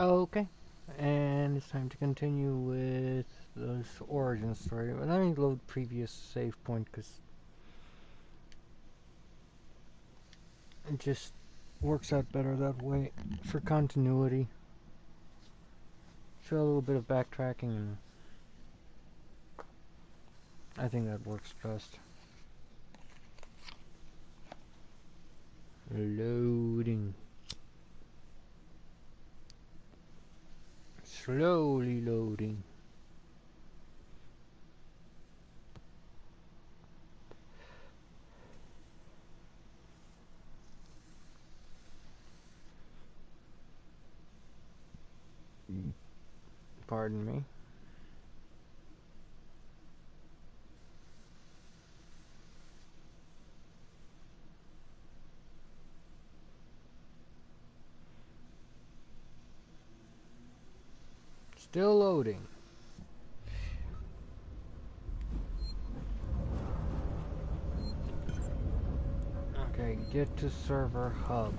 Okay, and it's time to continue with this origin story. Let me load previous save point because it just works out better that way for continuity. So a little bit of backtracking, and I think that works best. Loading. Slowly loading. Pardon me. Still loading. Okay, get to server hub.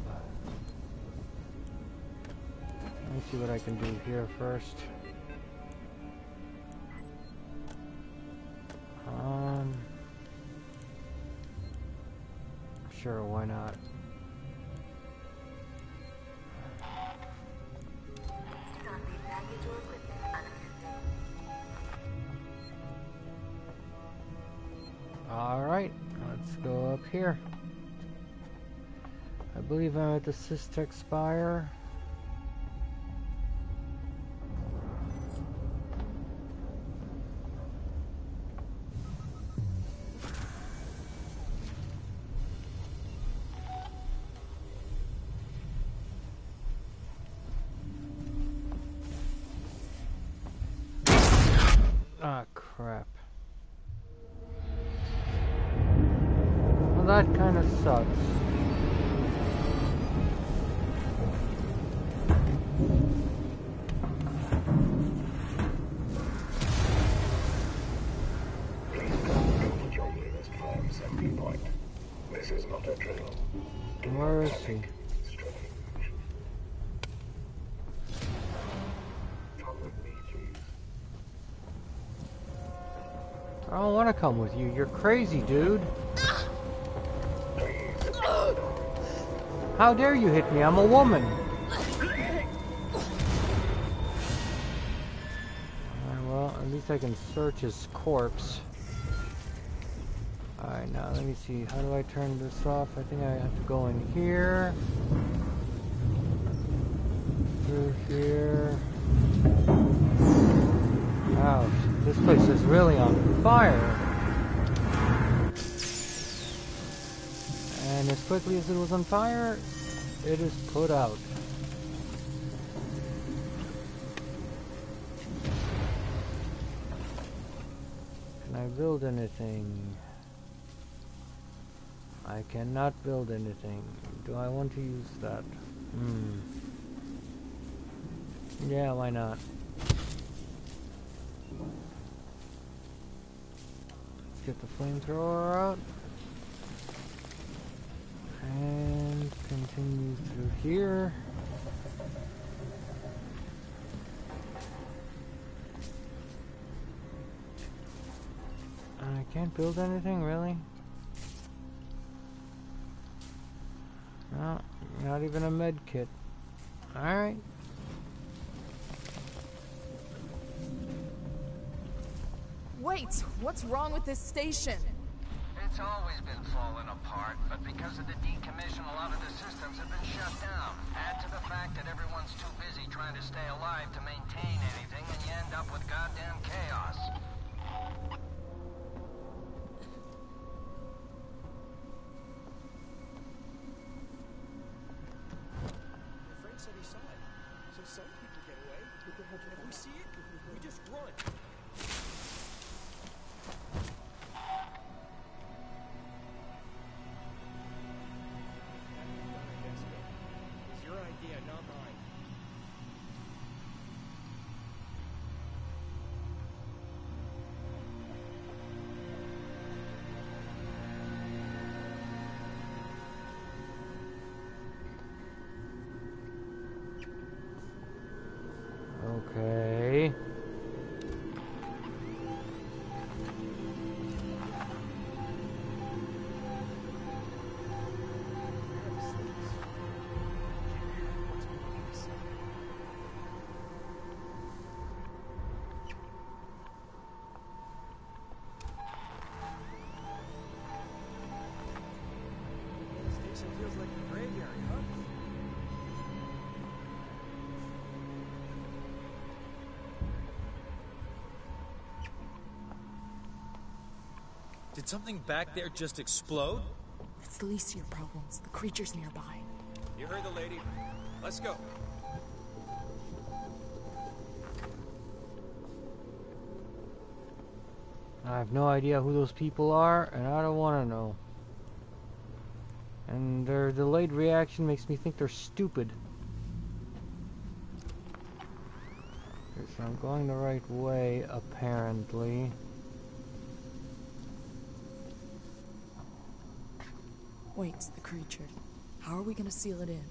Let me see what I can do here first. Sure, why not? Alright, let's go up here. I believe I'm at the Systex Spire. I don't want to come with you. You're crazy, dude. How dare you hit me? I'm a woman. Well, at least I can search his corpse. Alright, now let me see. How do I turn this off? I think I have to go in here. Through here. Ouch. This place is really on fire. And as quickly as it was on fire, it is put out. Can I build anything? I cannot build anything. Do I want to use that? Yeah, why not? Get the flamethrower out and continue through here. I can't build anything, really? No, not even a med kit. Alright. Wait, what's wrong with this station? It's always been falling apart, but because of the decommission, a lot of the systems have been shut down. Add to the fact that everyone's too busy trying to stay alive to maintain anything, and you end up with goddamn chaos. My friend said he saw it, so some people get away. If we see it, we just run. Okay. Did something back there just explode? That's the least of your problems. The creature's nearby. You heard the lady. Let's go. I have no idea who those people are, and I don't want to know. And their delayed reaction makes me think they're stupid. Okay, so I'm going the right way, apparently. Waits the creature. How are we going to seal it in?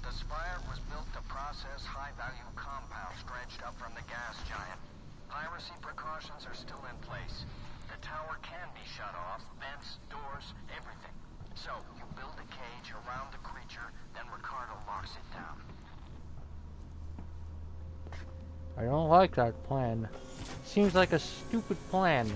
The Spire was built to process high-value compounds dredged up from the gas giant. Piracy precautions are still in place. The tower can be shut off, vents, doors, everything. So, you build a cage around the creature, then Ricardo locks it down. I don't like that plan. Seems like a stupid plan.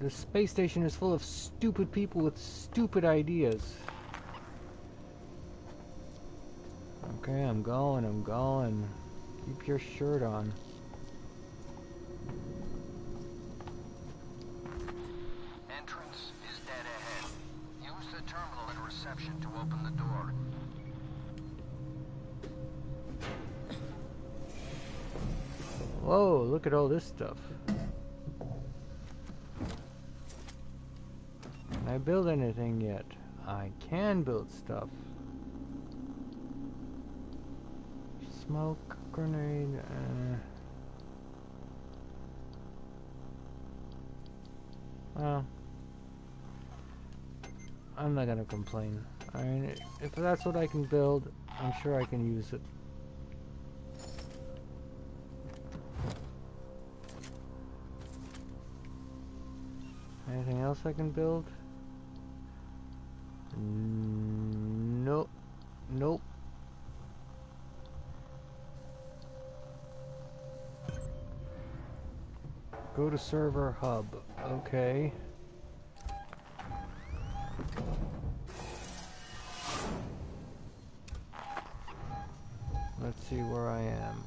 The space station is full of stupid people with stupid ideas. Okay, I'm going. Keep your shirt on. Entrance is dead ahead. Use the terminal and reception to open the door. Whoa, look at all this stuff. I build anything yet? I can build stuff. Smoke grenade. Well, I'm not gonna complain. I mean, if that's what I can build, I'm sure I can use it. Anything else I can build? Nope. Nope. Go to server hub. Okay. Let's see where I am.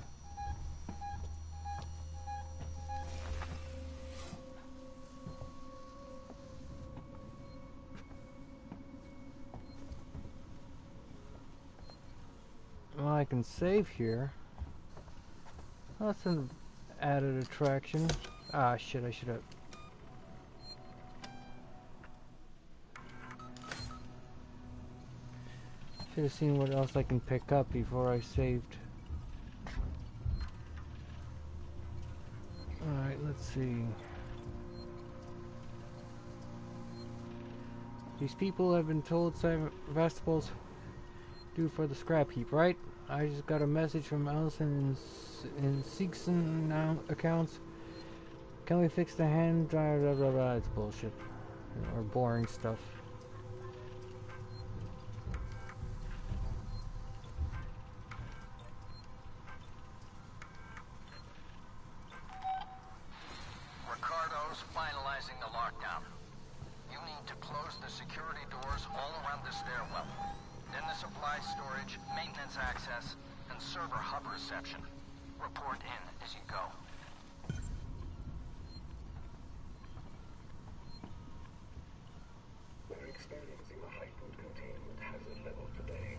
I can save here. That's an added attraction. Ah, shit, I should have. Should have seen what else I can pick up before I saved. Alright, let's see. These people have been told Sevastopol's due for the scrap heap, right? I just got a message from Allison in Sigson now accounts. Can we fix the hand drive? Blah, blah, blah. It's bullshit. Or boring stuff. Ricardo's finalizing the lockdown. You need to close the security doors all around the stairwell. Then the supply storage, maintenance access, and server hub reception. Report in as you go. We're experiencing a heightened containment hazard level today.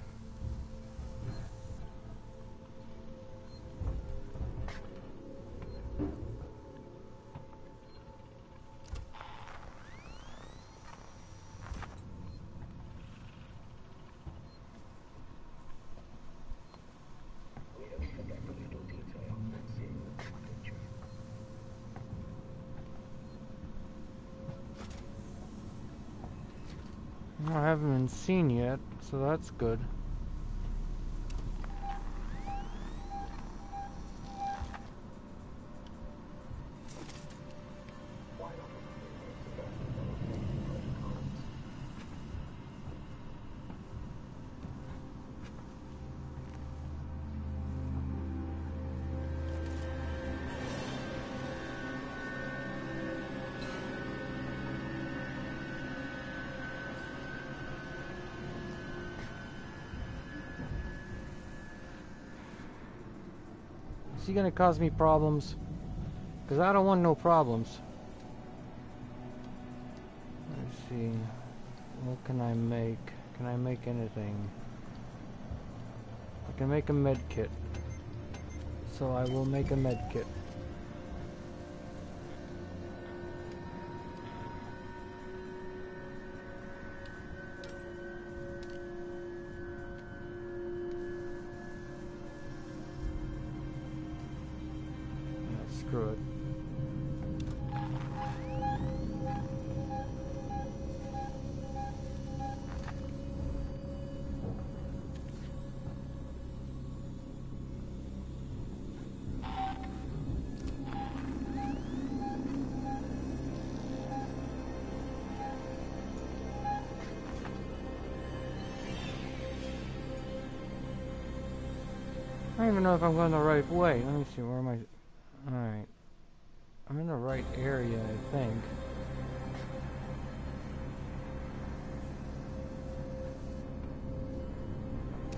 I haven't been seen yet, so that's good. Is he gonna cause me problems? Because I don't want no problems. Let's see. What can I make? Can I make anything? I can make a med kit. So I will make a med kit. I don't even know if I'm going the right way. Let me see, where am I? Alright. I'm in the right area, I think.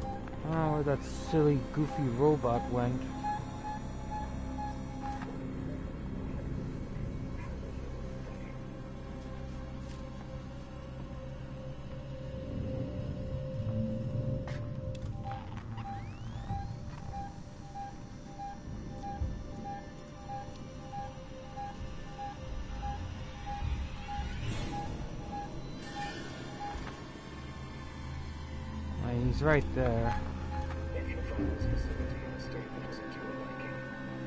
I don't know where that silly, goofy robot went. He's right there. If you find this facility in a state that isn't your liking,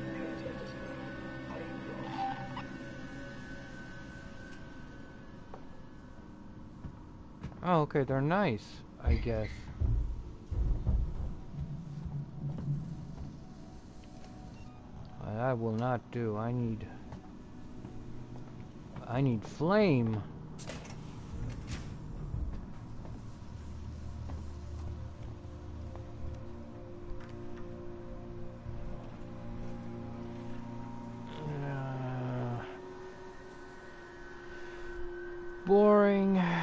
please let us know. I am yours. Oh, okay, they're nice, I guess. That will not do. I need flame. Boring. I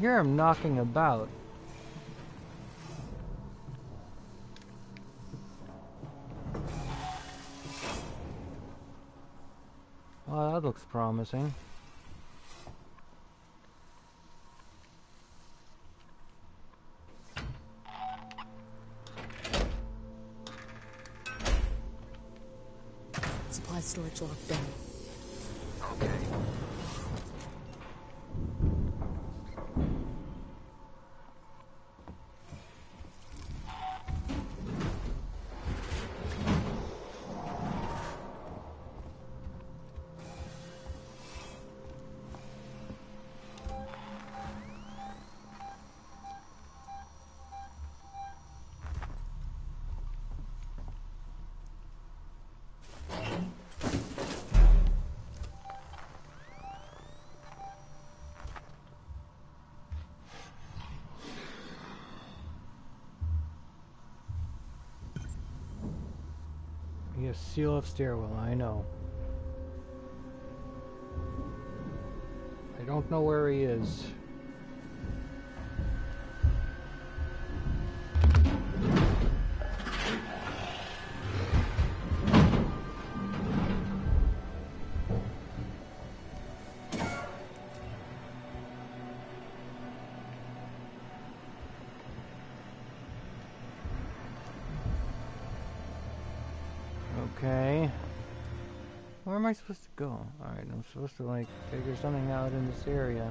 hear him knocking about. That looks promising. Supply storage locked down. Okay. Seal of stairwell, I know. I don't know where he is. Okay. Where am I supposed to go? Alright, I'm supposed to, like, figure something out in this area.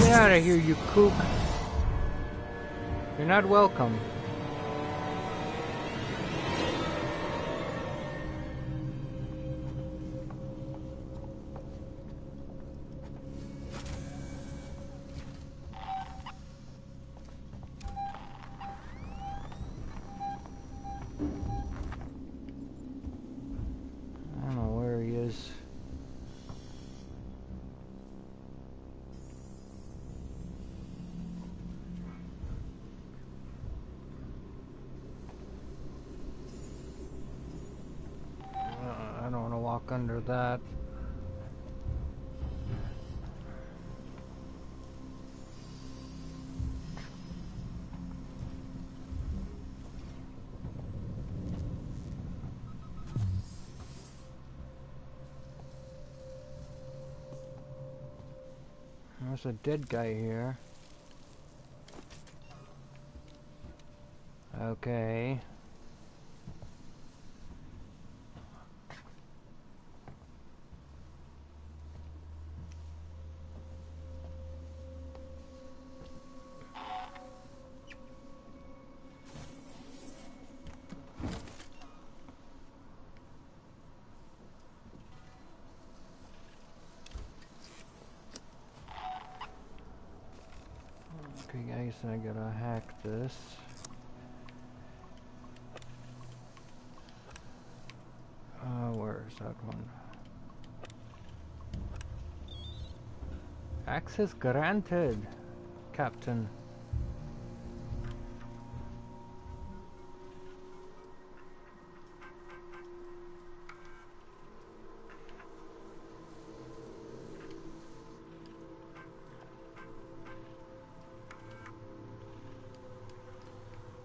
Get out of here, you kook! You're not welcome. Under that. There's a dead guy here. Okay. I gotta hack this. Where is that one? Access granted, Captain.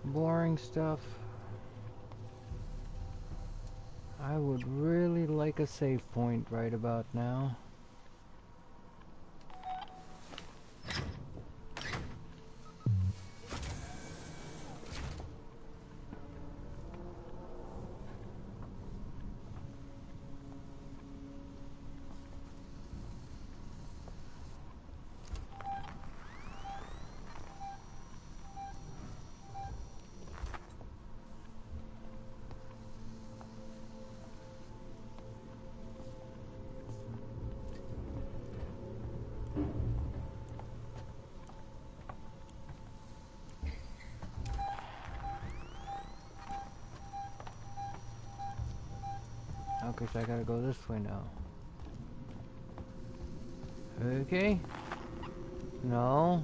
Boring stuff. I would really like a save point right about now. Okay, so I gotta go this way now. Okay. No.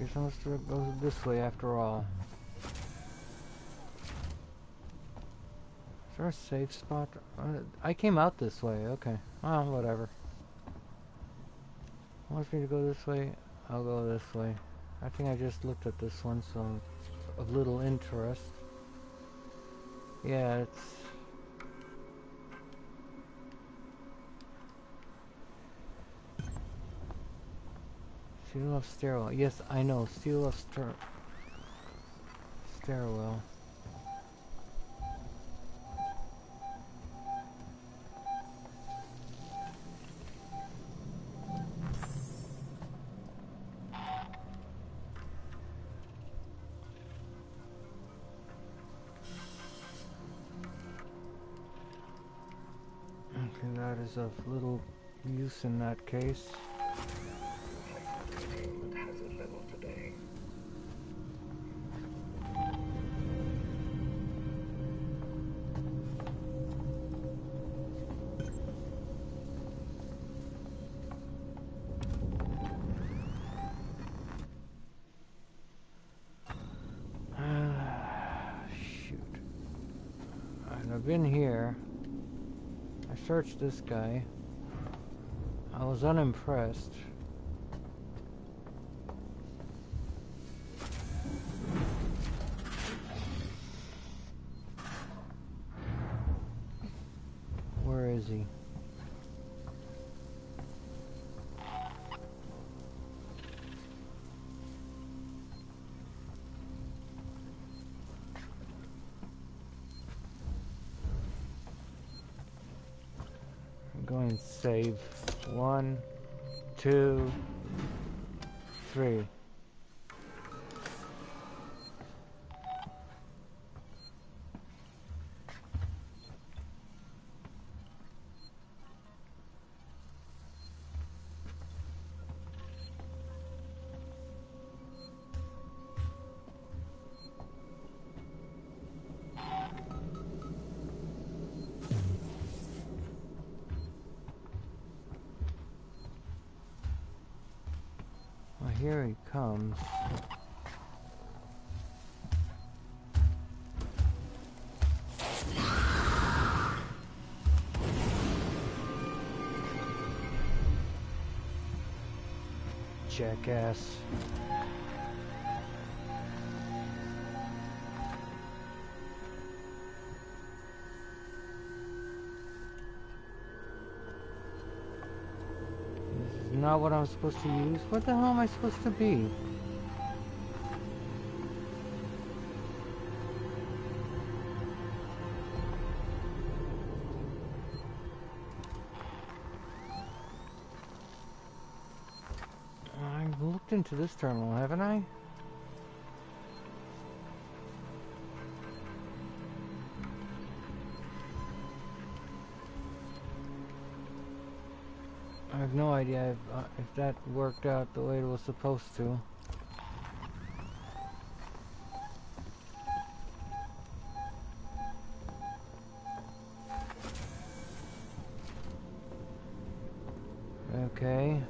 You're supposed to go this way after all. Is there a safe spot? I came out this way, okay. Oh, whatever. Wants me to go this way, I'll go this way. I think I just looked at this one, so it's of little interest. Yeah, it's... Seal of stairwell. Yes, I know. Seal of stairwell. Of little use in that case. Shoot. And I've been here. Searched this guy. I was unimpressed. is he? I'm going to save 1, 2, 3. Here he comes. Jackass. Not what I'm supposed to use. What the hell am I supposed to be? I've looked into this terminal, haven't I? I have no idea if that worked out the way it was supposed to. Okay.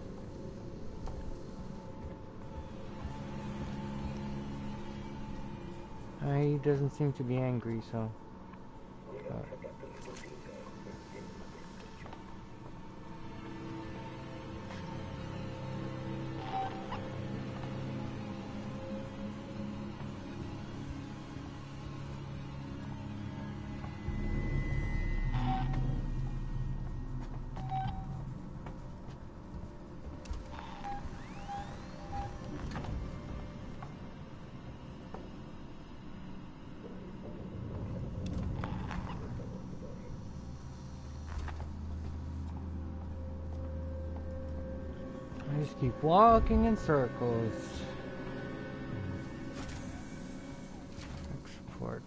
He doesn't seem to be angry, so... keep walking in circles. Export.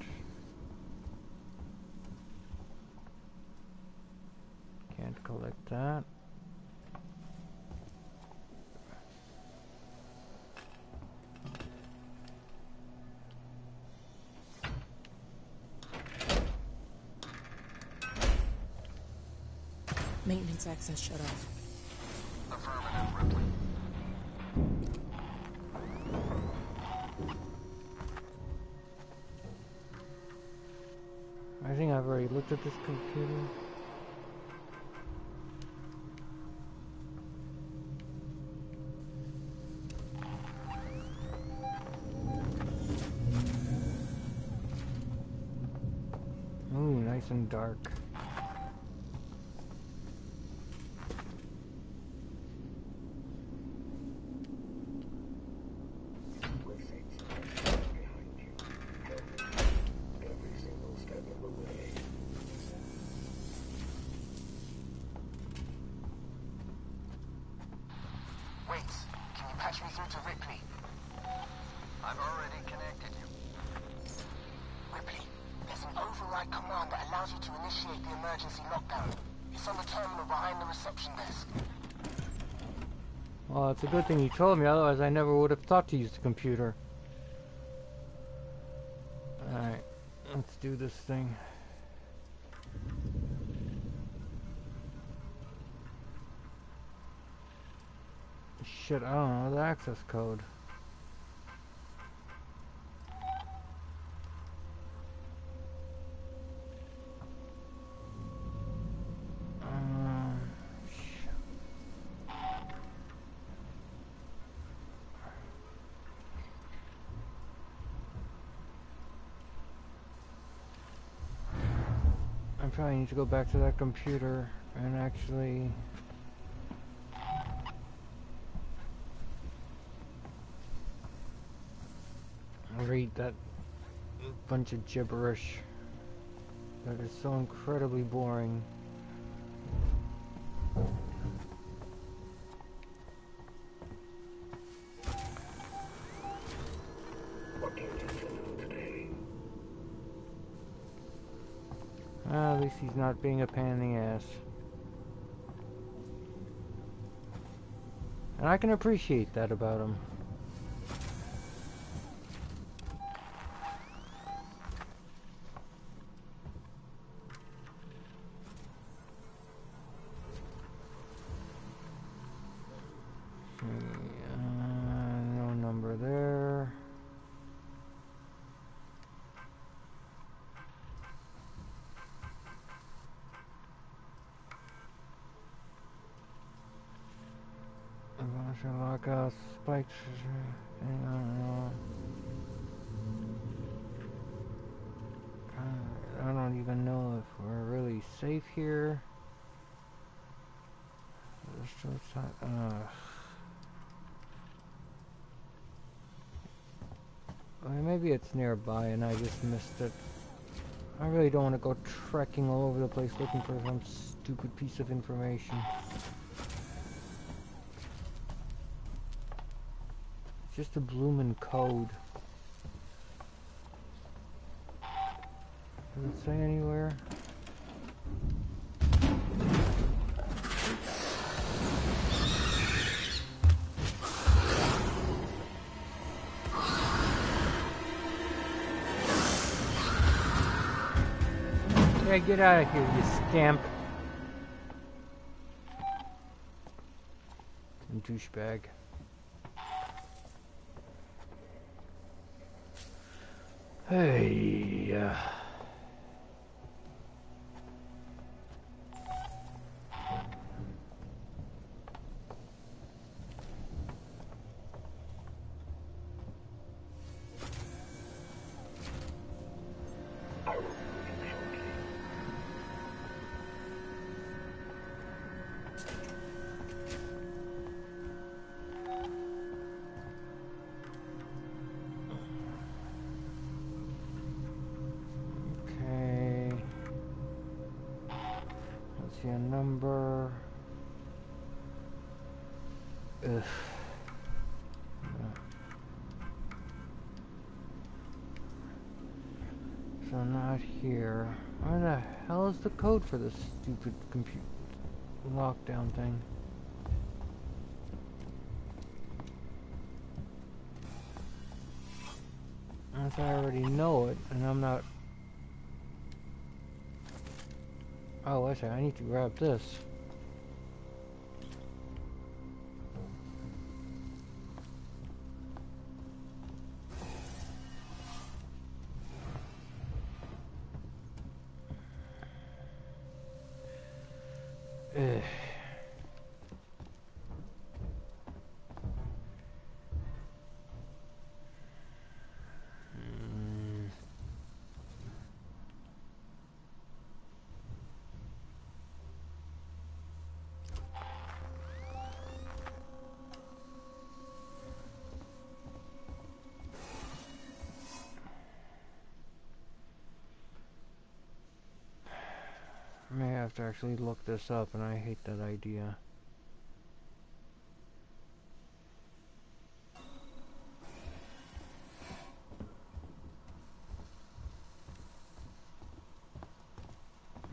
Can't collect that. Maintenance access shut off. I think I've already looked at this computer. Ooh, nice and dark. It's a good thing you told me, otherwise I never would have thought to use the computer. Alright, let's do this thing. Shit, I don't know the access code. probably need to go back to that computer and actually... read that bunch of gibberish that is so incredibly boring. What do you need to know today? At least he's not being a pain in the ass. And I can appreciate that about him. Spikes. I don't even know if we're really safe here. We're still well, maybe it's nearby and I just missed it. I really don't want to go trekking all over the place looking for some stupid piece of information. Just a bloomin' code. Does it say anywhere? Yeah, get out of here, you scamp. And douchebag. Hey, here. Where the hell is the code for this stupid compute lockdown thing? Unless I already know it and I'm not... Oh, actually, I need to grab this. To actually look this up, and I hate that idea.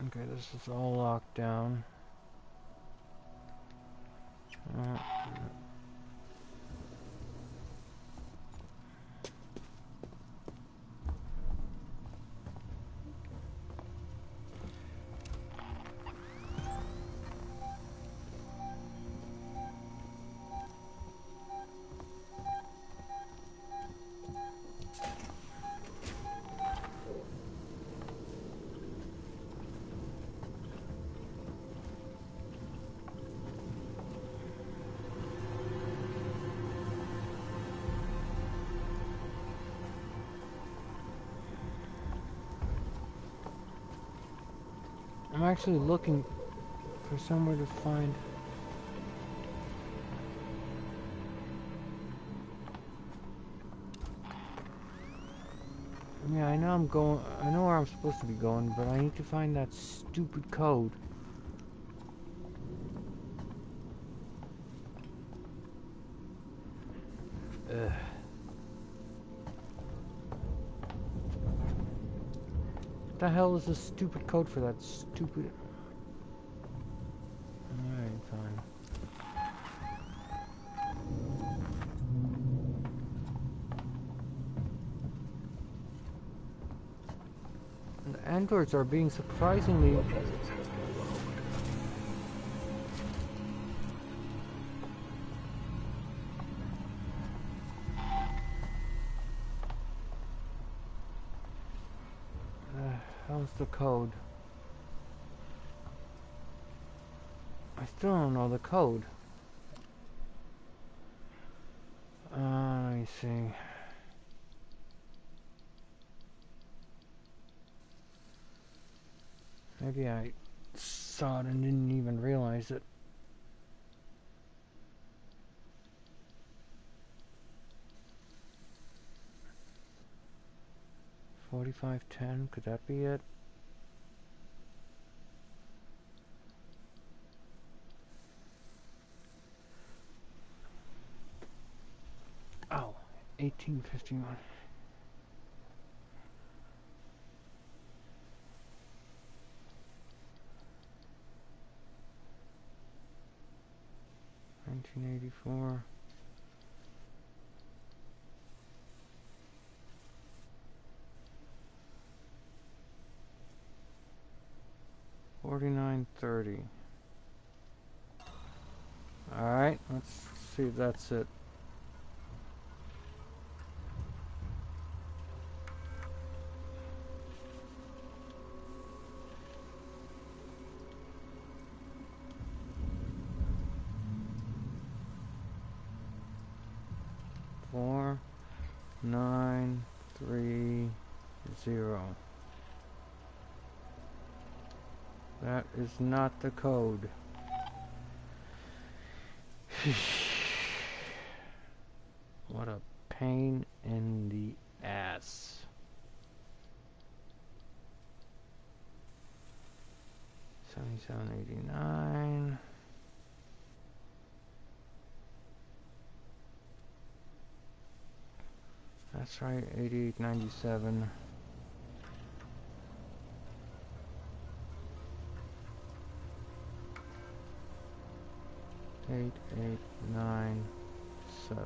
Okay, this is all locked down. I'm actually looking for somewhere to find. Yeah, I know I'm going, I know where I'm supposed to be going, but I need to find that stupid code. Ugh. What the hell is the stupid code for that stupid? Alright, fine. Androids are being surprisingly how's the code? I still don't know the code. Let me see. Maybe I saw it and didn't even realize it. $45.10, could that be it? Oh, 1851. $49.30. All right, let's see if that's it. Is not the code. What a pain in the ass. $77.89. That's right, $88.97. $88.97.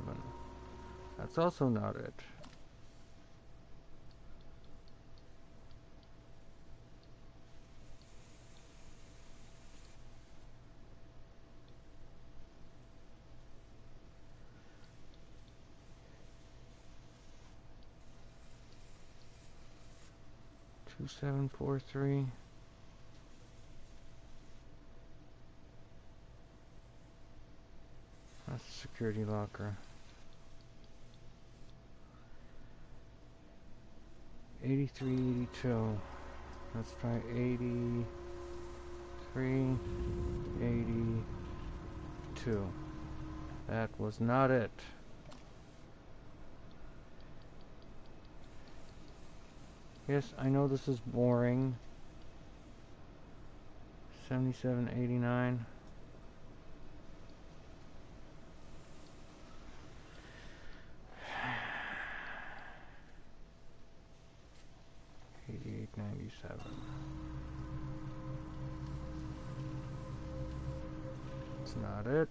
That's also not it. $27.43. Security locker. $83.82. Let's try 83.82. That was not it. Yes, I know this is boring. $77.89. That's not it.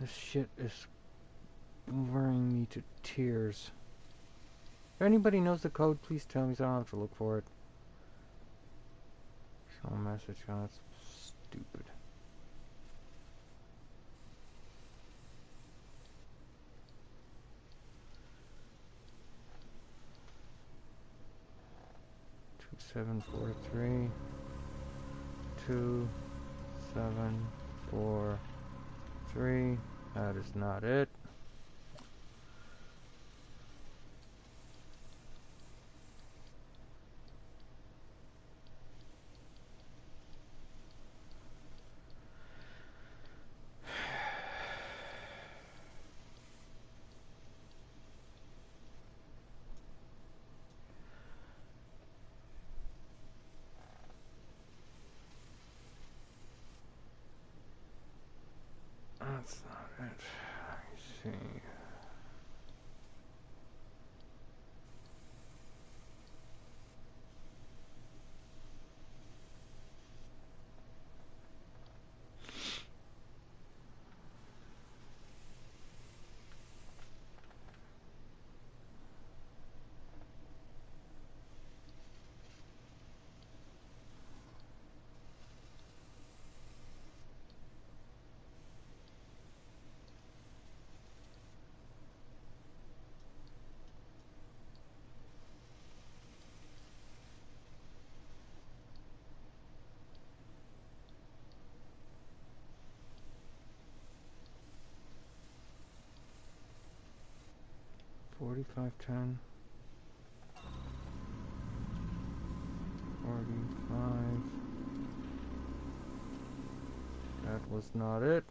This shit is worrying me to tears. If anybody knows the code, please tell me so I don't have to look for it. Show a message. Oh, that's stupid. $7.43 $2.743. That is not it. 510. That was not it.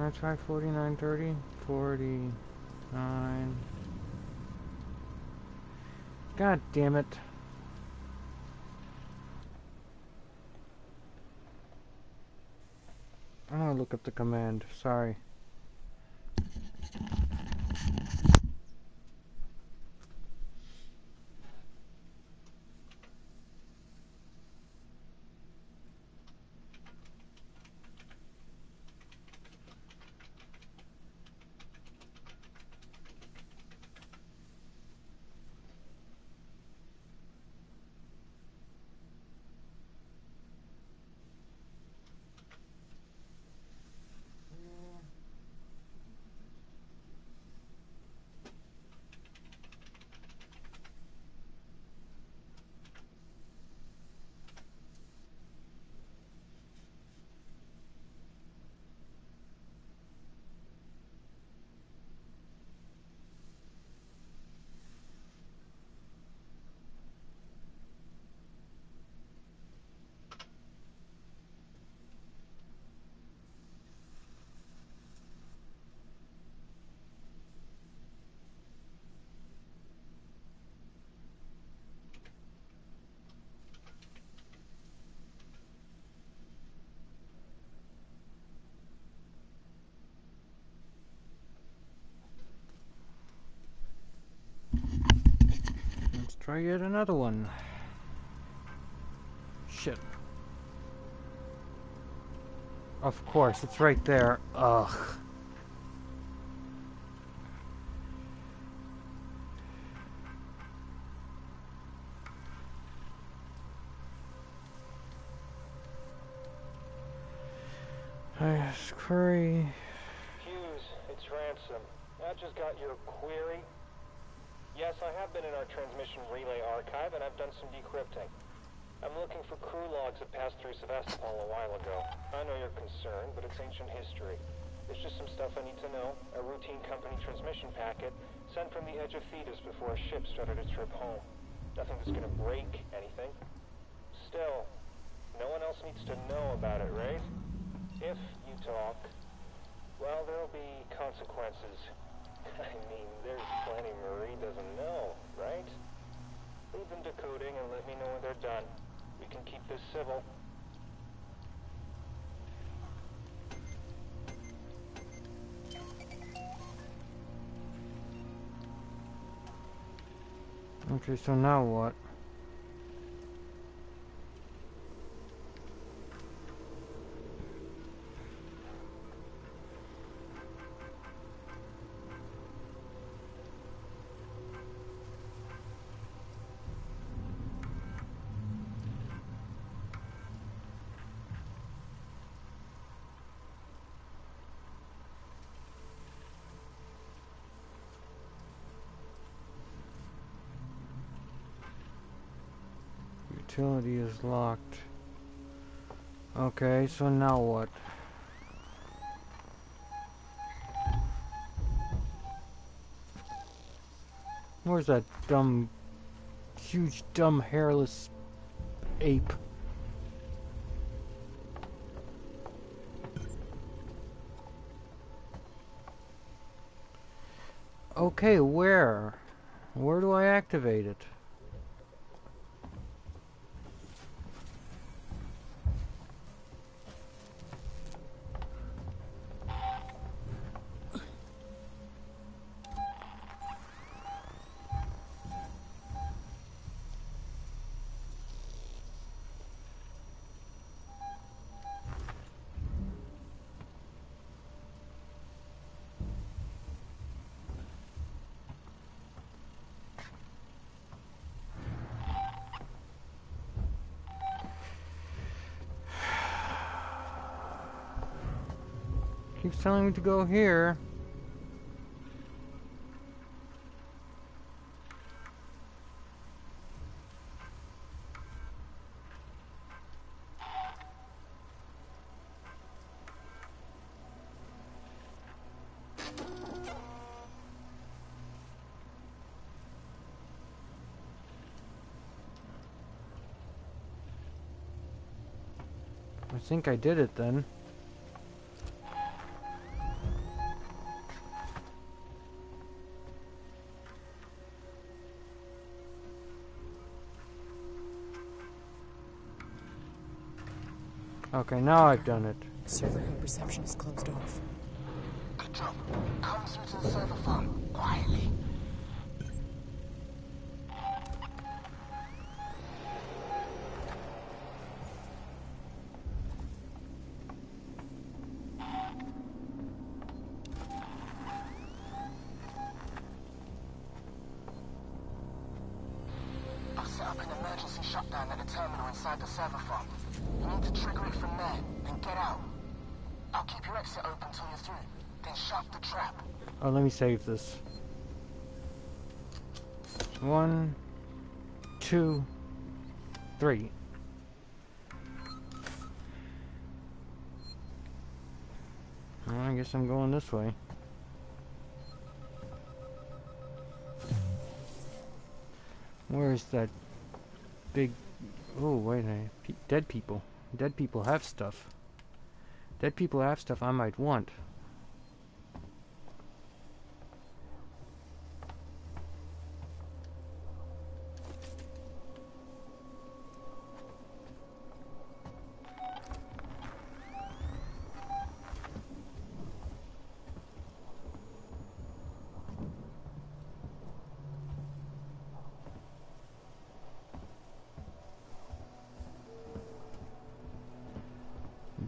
I try 4930, 49. God damn it. I'm gonna look up the command, sorry. Try yet another one. Shit. Of course, it's right there. Ugh. I just query. Hughes, it's Ransom. I just got your query. Yes, I have been in our transmission relay archive, and I've done some decrypting. I'm looking for crew logs that passed through Sevastopol a while ago. I know you're concerned, but it's ancient history. It's just some stuff I need to know. A routine company transmission packet sent from the edge of Fetus before a ship started its trip home. Nothing that's gonna break anything. Still, no one else needs to know about it, right? If you talk, well, there'll be consequences. I mean, there's plenty Marie doesn't know, right? Leave them decoding and let me know when they're done. We can keep this civil. Okay, so now what? Utility is locked. Okay, so now what? Where's that dumb, huge, dumb, hairless ape? Okay, where? Where do I activate it? Keeps telling me to go here. I think I did it then. Okay, now I've done it. Server hub reception is closed off. Good job. Come through to the server farm quietly. I've set up an emergency shutdown at the terminal inside the server farm. You need to trigger it from there, then get out. I'll keep your exit open till you're through, then shut the trap. Oh, let me save this. 1, 2, 3. Well, I guess I'm going this way. Where is that big... Oh, wait a minute. Dead people. Dead people have stuff. Dead people have stuff I might want.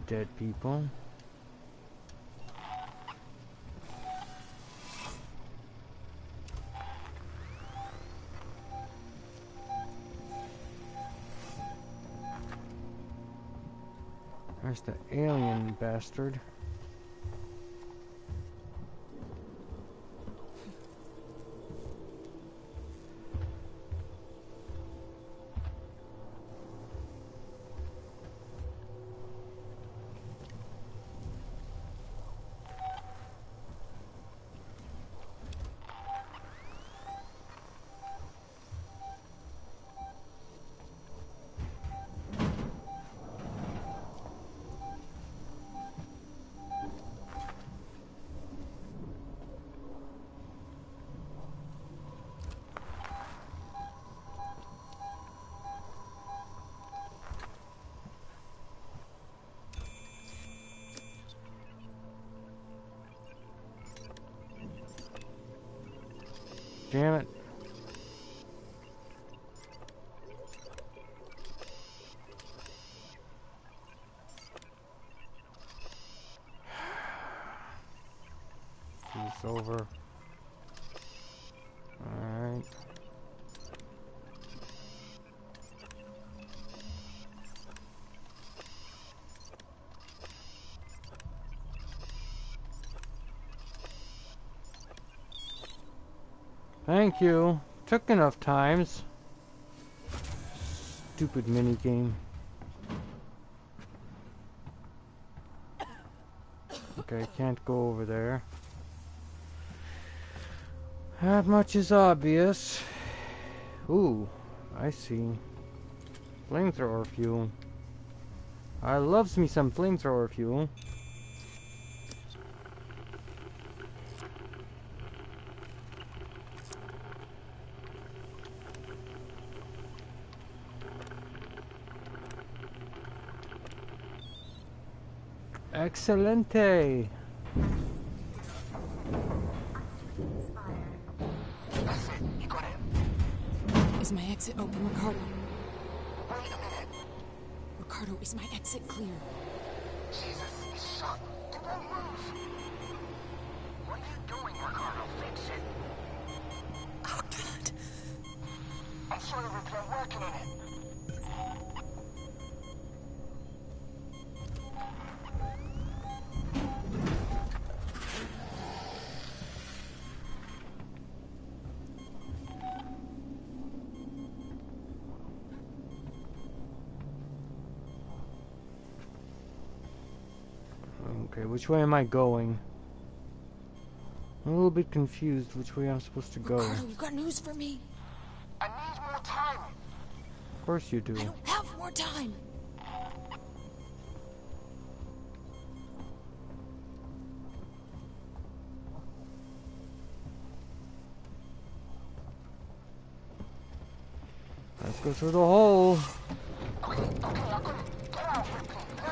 Dead people. There's the alien bastard. Damn it. It's over. Alright. Thank you. Took enough times. Stupid minigame. Okay, can't go over there. That much is obvious. Ooh, I see. Flamethrower fuel. I loves me some flamethrower fuel. Excelente! That's it, you got it. Is my exit open, Ricardo? Wait a minute. Ricardo, is my exit clear? Jesus, it's shut. It won't move. What are you doing, Ricardo? Fix it. Oh, God. I'm sorry, Ripley, I'm working on it. which way am I going? I'm a little bit confused which way I'm supposed to go. Ricardo, you got news for me? I need more time. Of course you do. I don't have more time. Let's go through the hole. Okay, I'll go. Get out of here, please, now. You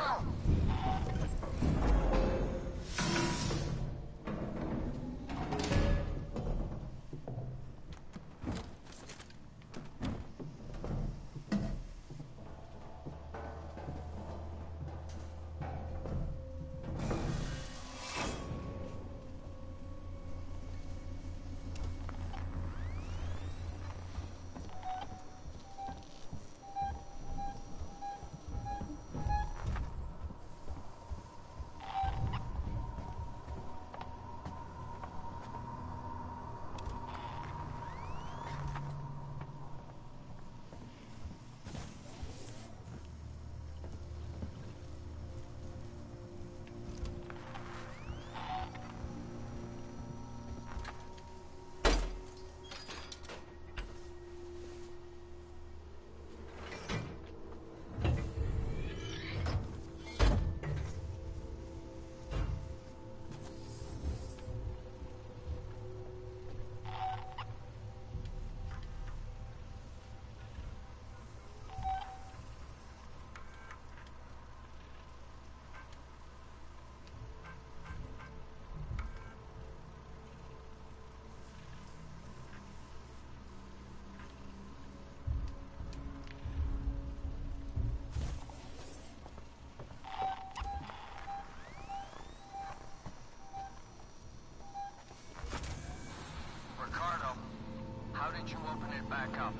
open it back up.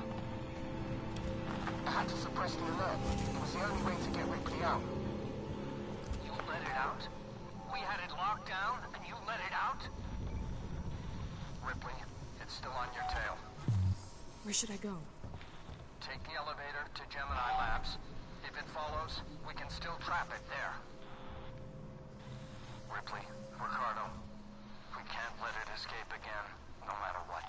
I had to suppress the alert. It was the only way to get Ripley out. You let it out? We had it locked down, and you let it out? Ripley, it's still on your tail. Where should I go? Take the elevator to Gemini Labs. If it follows, we can still trap it there. Ripley, Ricardo, we can't let it escape again, no matter what.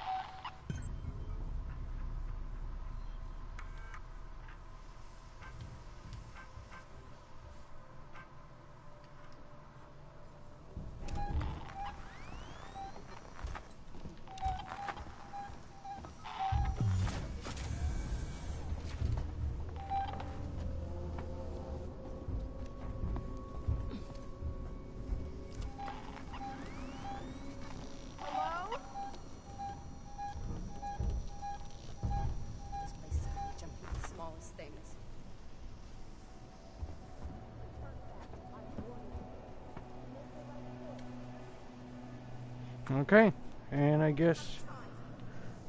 Okay, and I guess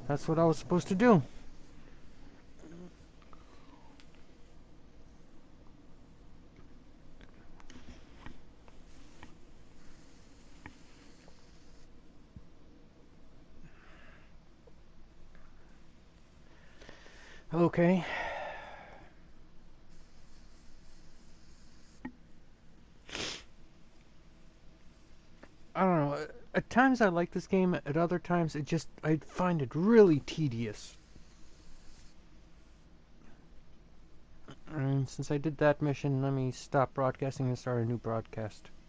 that's what I was supposed to do. Okay. At times I like this game, at other times it just, I find it really tedious. And since I did that mission, let me stop broadcasting and start a new broadcast.